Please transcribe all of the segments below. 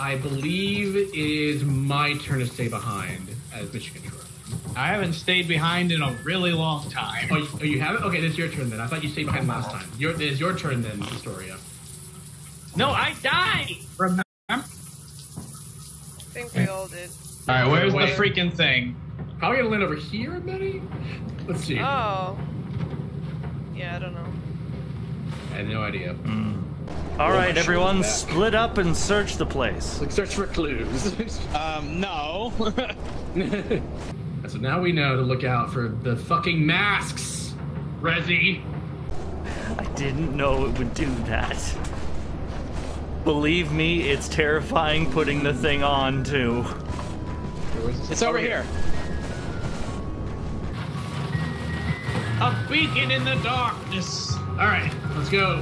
I believe it is my turn to stay behind as mission controller. I haven't stayed behind in a really long time. Oh, you haven't? Okay, it's your turn then. I thought you stayed behind last time. It is your turn then, Dystoria. No, I died! Remember? I think we all did. Alright, where's the freaking thing? Probably gonna land over here, Betty? Let's see. Oh. Yeah, I don't know. I had no idea. Mm. Alright, everyone, split up and search the place. Like, search for clues. No. So now we know to look out for the fucking masks, Rezzy. I didn't know it would do that. Believe me, it's terrifying putting the thing on, too. It's over here. A beacon in the darkness. All right, let's go.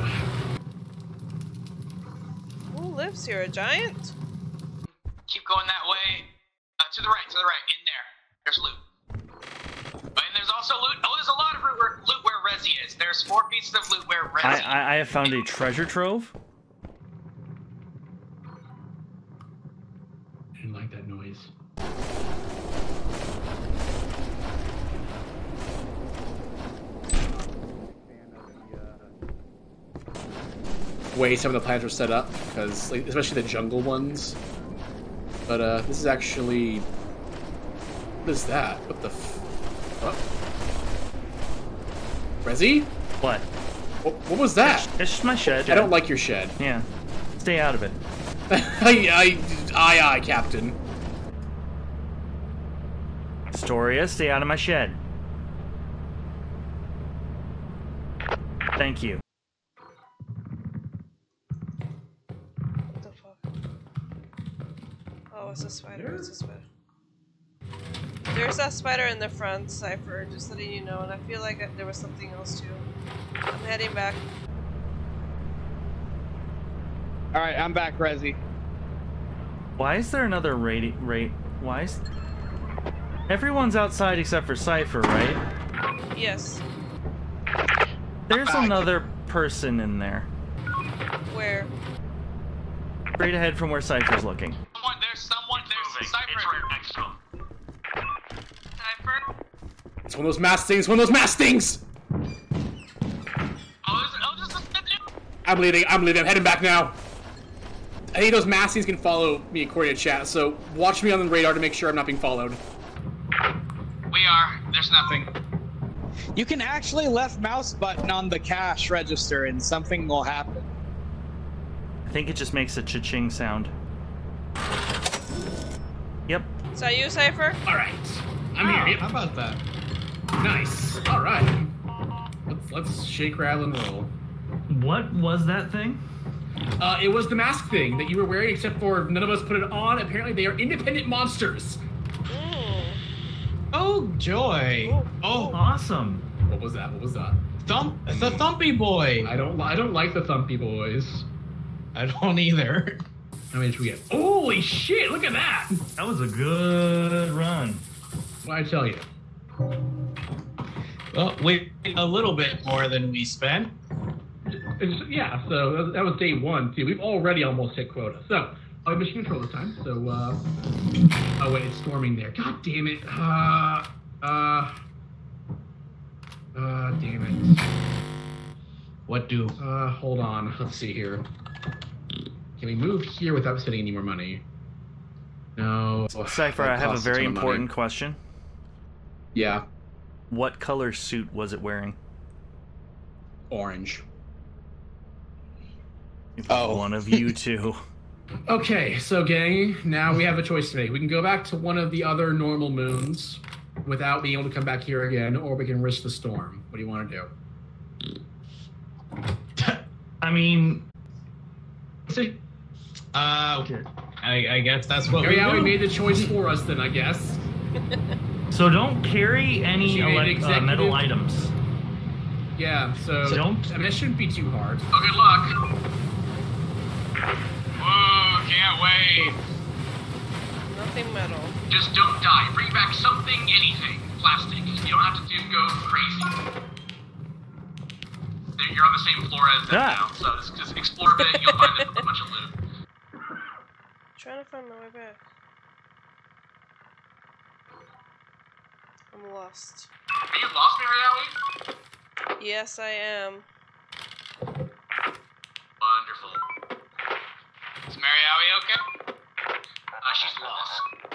Who lives here? A giant? Keep going that way. To the right, in there. There's loot. And there's also loot. Oh, there's a lot of loot where Rezzy is. There's 4 pieces of loot where Rezzy. I have found a treasure trove. I didn't like that noise. Way some of the plans were set up, because like, especially the jungle ones. But this is actually. What is that? What the? What? Rezzy? What? What was that? It's just my shed. I don't like your shed. Yeah. Stay out of it. Aye, aye, Captain. Dystoria, stay out of my shed. Thank you. What the fuck? Oh, it's a spider. It's a spider. There's that spider in the front, Cypher, just letting you know, and I feel like there was something else too. I'm heading back. Alright, I'm back, Rezzy. Why is there another why is... Everyone's outside except for Cypher, right? Yes. There's another person in there. Where? Straight ahead from where Cypher's looking. There's Cypher next to him. It's one of those mass things. I'm leaving. I'm heading back now. I think those mass things can follow me according to chat. So watch me on the radar to make sure I'm not being followed. We are. There's nothing. You can actually left mouse button on the cash register and something will happen. I think it just makes a cha-ching sound. Yep. Is that you, Cypher? All right. I'm here. Yep. How about that? Nice. All right. Let's shake, rattle, and roll. What was that thing? It was the mask thing that you were wearing, except for none of us put it on. Apparently, they are independent monsters. Mm. Oh joy! Oh, awesome! What was that? What was that? The Thumpy Boy. I don't like the Thumpy Boys. I don't either. How many did we get? Holy shit! Look at that. That was a good run. What'd I tell you? Well, we a little bit more than we spent. Yeah, so that was day one, too. We've already almost hit quota. So, I have mission control this time, so, oh, wait, it's storming there. God damn it. Damn it. What do? Hold on. Let's see here. Can we move here without spending any more money? No. Cypher, I have a very important question. Yeah. What color suit was it wearing? Orange. Oh. One of you two. Okay, so gang, now we have a choice to make. We can go back to one of the other normal moons without being able to come back here again, or we can risk the storm. What do you want to do? I mean... See? Okay. I guess that's what we do. We made the choice for us then, I guess. So don't carry any metal items. Yeah, so don't. I mean, it shouldn't be too hard. Oh, good luck. Whoa, can't wait. Nothing metal. Just don't die. Bring back something, anything. Plastic. You don't have to go crazy. You're on the same floor as them now, so just explore a bit and you'll find a bunch of loot. trying to find my way back. I'm lost. Are you lost, MeriiAoi? Yes, I am. Wonderful. Is MeriiAoi okay? She's lost.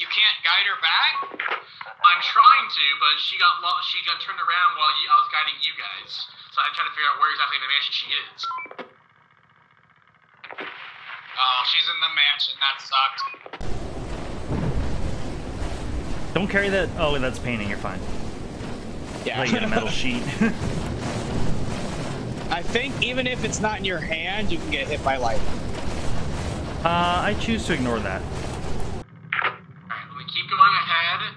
You can't guide her back? I'm trying to, but she got lost. She got turned around while I was guiding you guys. So I'm trying to figure out where exactly in the mansion she is. Oh, she's in the mansion. That sucked. Don't carry that. Oh, that's painting. You're fine. Yeah. Like a metal sheet. I think even if it's not in your hand, you can get hit by lightning. I choose to ignore that. Alright, let me keep going ahead.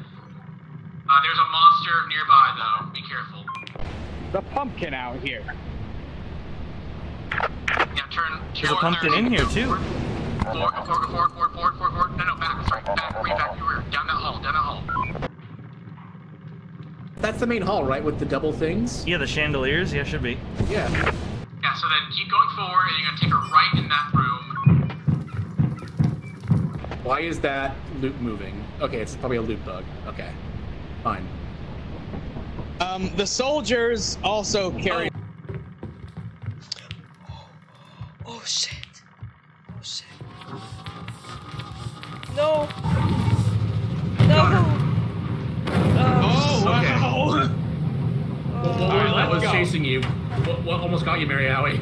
There's a monster nearby, though. Be careful. The pumpkin out here. Yeah, there's a pumpkin in here, too. Forward. No, back. Sorry, back. You were down that hall, That's the main hall, right? With the double things? Yeah, the chandeliers. Yeah, should be. Yeah. Yeah, so then keep going forward, and you're gonna take her right in that room. Why is that loop moving? Okay, it's probably a loop bug. Okay, fine. The soldiers also carry. Oh shit! Oh shit! No! No! Oh wow! Okay. All right, that was chasing you. What almost got you, MeriiAoi?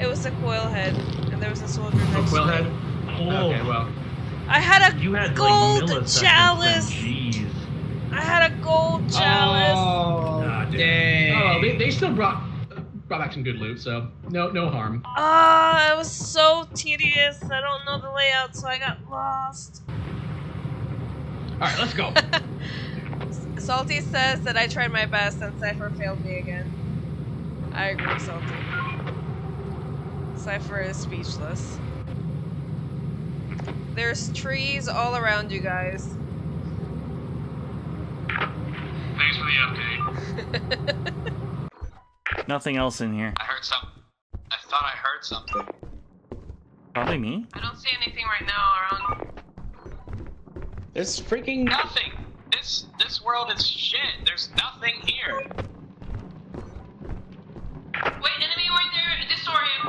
It was a coil head, and there was a soldier next to me. A coil head? Oh. Okay, well. I had a gold chalice. Jeez. I had a gold chalice. Oh, nah, dang. Oh, they still brought back some good loot, so no harm. Ah, it was so tedious. I don't know the layout, so I got lost. All right, let's go. Salty says that I tried my best and Cypher failed me again. I agree, Salty. Cypher is speechless. There's trees all around you guys. Thanks for the update. Nothing else in here. I heard something. I thought I heard something. Probably me? I don't see anything right now around. There's freaking nothing. This world is shit. There's nothing here. Wait, enemy right there. Dystoria.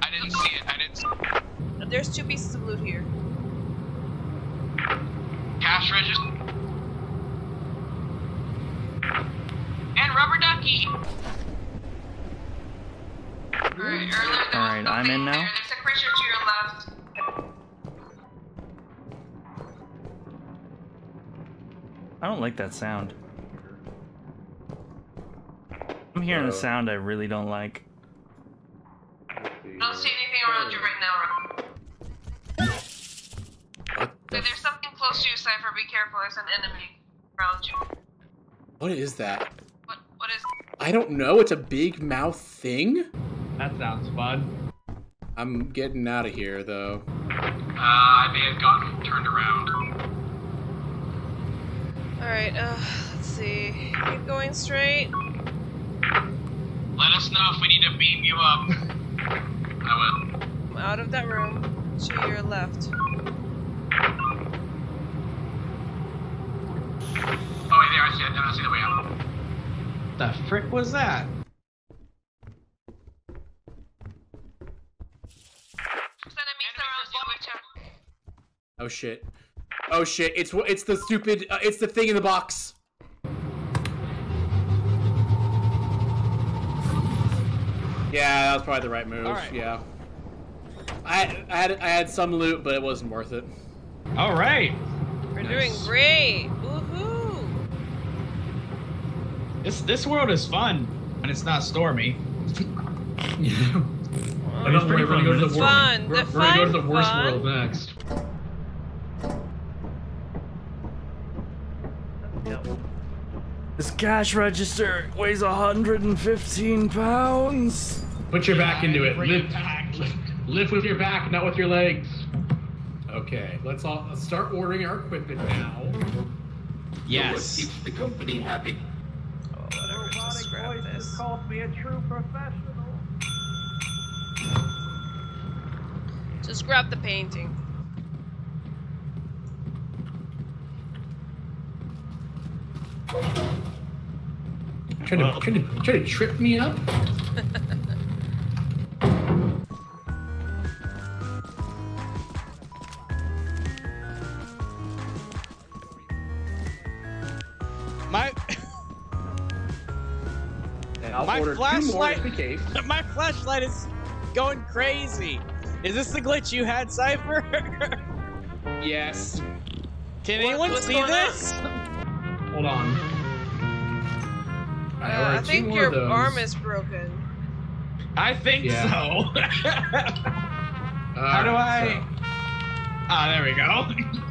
I didn't see it. There's two pieces of loot here. Cash register. And rubber ducky. Alright, I'm in now. There's a creature to your left. I don't like that sound. I'm hearing a sound I really don't like. I don't see anything around you right now, Rob. What the there's something close to you, Cypher. Be careful. There's an enemy around you. What is that? What is that? I don't know. It's a big mouth thing? That sounds fun. I'm getting out of here, though. I may have gotten turned around. Alright, let's see. Keep going straight. Let us know if we need to beam you up. I will. I'm out of that room to your left. Oh wait, there I see it. I see the way out. The frick was that? Oh shit! Oh shit! It's the stupid it's the thing in the box. Yeah, that was probably the right move. Right. Yeah, I had some loot, but it wasn't worth it. All right, we're doing great. Woohoo! This world is fun, and it's not stormy. I don't think we're gonna go to the world. We're gonna go to the worst world next. This cash register weighs 115 pounds. Put your back into it. Lift with your back, not with your legs. Okay, let's start ordering our equipment now. Yes. Keeps the company happy. Oh, whatever. Just grab it. this. You called me a true professional. Just grab the painting. Try to trip me up. My flashlight is going crazy. Is this the glitch you had, Cypher? Yes. Can anyone see this? Hold on. I think your arm is broken. I think so. How do I? Ah, there we go.